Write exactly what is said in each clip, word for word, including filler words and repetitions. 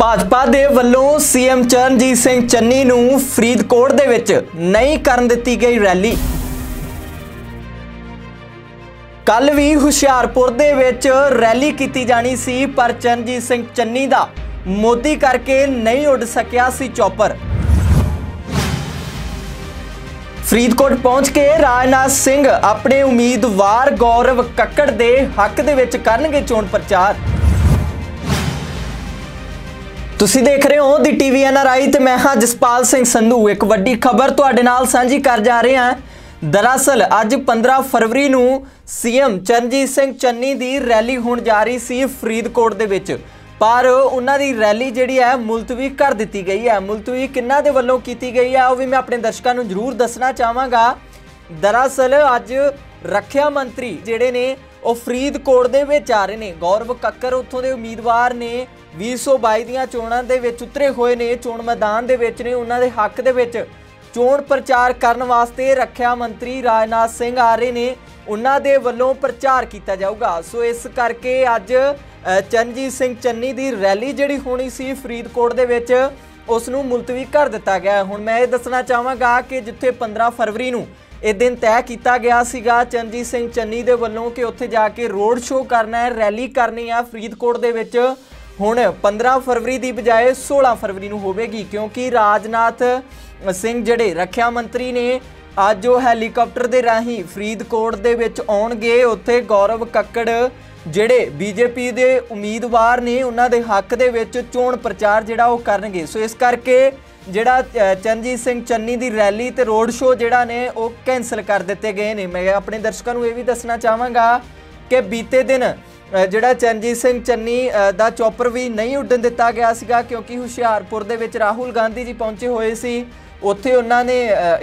ਭਾਜਪਾ ਦੇ ਵੱਲੋਂ ਸੀਐਮ ਚਰਨਜੀਤ ਸਿੰਘ ਚੰਨੀ ਨੂੰ ਫਰੀਦਕੋਟ ਦੇ ਵਿੱਚ ਨਹੀਂ ਕਰਨ ਦਿੱਤੀ ਗਈ ਰੈਲੀ। ਕੱਲ ਵੀ ਹੁਸ਼ਿਆਰਪੁਰ ਦੇ ਵਿੱਚ ਰੈਲੀ ਕੀਤੀ ਜਾਣੀ ਸੀ, पर ਚਰਨਜੀਤ ਸਿੰਘ ਚੰਨੀ ਦਾ मोदी करके नहीं उड़ सकिया सी चौपर। फरीदकोट पहुंच के राजनाथ सिंह अपने उम्मीदवार गौरव कक्कड़ दे हक दे विच करनगे चोण प्रचार। तुसी देख रहे हो दी टीवी एन आर आई ते मैं हाँ जसपाल सिंह संधू। एक वड्डी खबर तुहाडे नाल सांझी कर जा रहे हैं। दरअसल अज पंद्रह फरवरी नूं सीएम चरणजीत सिंह चन्नी दी रैली होण जा रही सी फरीदकोट दे विच, पर उन्हां दी रैली जिहड़ी है मुलतवी कर दित्ती गई है। मुलतवी किन्हां दे वल्लों कीती गई है, वह भी मैं अपने दर्शकों नूं जरूर दसना चाहांगा। दरअसल अज रक्षा मंत्री जिहड़े ने वह फरीदकोट दे विच आ रहे ने। गौरव कक्कड़ उत्थों दे उम्मीदवार ने, बीस सौ बाईस दीयां चोणां दे विच उतरे होए ने, चोण मैदान दे विच ने। उन्हां दे हक दे विच चोण प्रचार करन वास्ते रक्षा मंत्री राजनाथ सिंह आ रहे ने, उन्हां दे वल्लों प्रचार कीता जाऊगा। सो इस करके अज चरणजीत सिंह चन्नी की रैली जिहड़ी होनी सी फरीदकोट दे विच उसनूं मुलतवी कर दिता गया। हुण मैं ये दसना चाहांगा कि जिथे पंद्रह फरवरी नूं ये दिन तय किया गया सीगा चरणजीत सिंह चन्नी दे वल्लों कि उत्थे जाके रोड शो करना है, रैली करनी है फरीदकोट दे विच, हुण पंद्रह फरवरी की बजाय सोलह फरवरी नूं होवेगी, क्योंकि राजनाथ सिंह जिहड़े रक्षा मंत्री ने अज जो हैलीकॉप्टर दे राही फरीदकोट दे विच आउणगे। उत्थे गौरव कक्कड़ जिहड़े बीजेपी दे उम्मीदवार ने उन्हां दे हक दे विच चोण प्रचार जिहड़ा ओह करनगे। सो इस करके जिहड़ा चरणजीत सिंह चन्नी दी रैली ते रोड शो जिहड़ा ने ओह कैंसल कर दित्ते गए ने। मैं अपने दर्शकां नूं ये भी दसना चाहांगा कि बीते दिन जिहड़ा चरणजीत सिंह चन्नी दा चौपर भी नहीं उड्डण दित्ता गया सीगा, क्योंकि हुशियारपुर दे विच राहुल गांधी जी पहुंचे होए सी। उत्थे उन्हां ने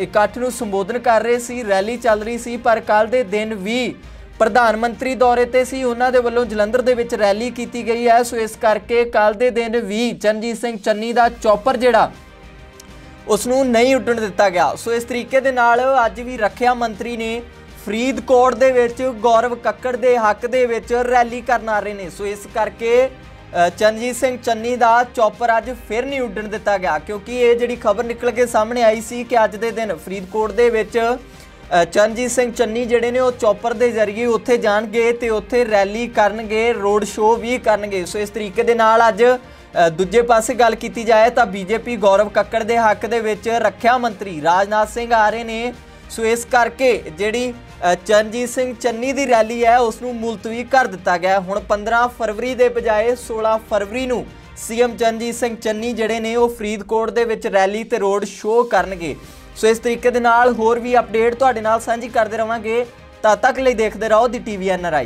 इकट्ठ नूं संबोधन कर रहे सी, रैली चल रही सी, पर कल दे दिन भी प्रधानमंत्री दौरे ते सी, उन्हां दे वल्लों जलंधर दे विच रैली कीती गई है। सो इस करके कल दे दिन भी चरणजीत सिंह चन्नी दा चौपर जिहड़ा उसनूं नहीं उड्डण दित्ता गया। सो इस तरीके दे नाल अज भी रक्षा मंत्री ने फरीदकोट दे विच गौरव कक्कड़ दे हक दे विच रैली करन आ रहे ने। सो इस करके चरणजीत सिंह चन्नी दा चौपर अज फिर नहीं उड्डण दित्ता गया, क्योंकि ये जिहड़ी खबर निकल के सामने आई सी कि अज दे दिन फरीदकोट दे विच चरणजीत सिंह चन्नी जिहड़े ने चौपर के जरिए उत्थे जाणगे ते उत्थे रैली करनगे, रोड शो भी करनगे। सो इस तरीके दे नाल अज दूजे पासे गल कीती जाए तां बीजेपी गौरव कक्कड़ दे हक दे विच रक्षा मंत्री राजनाथ सिंह आ रहे ने। सो इस करके जिहड़ी चरणजीत सिंह चन्नी दी रैली है उसनूं मुलतवी कर दित्ता गया। हुण पंद्रह फरवरी दे बजाय सोलह फरवरी नूं सीएम चरणजीत सिंह चन्नी जिहड़े ने वह फरीदकोट दे विच रैली ते रोड शो करनगे। सो इस तरीके दे नाल होर भी अपडेट तुहाडे नाल सांझी करदे रहांगे। तद तक लई देखदे रहो दी टीवी एन आर आई।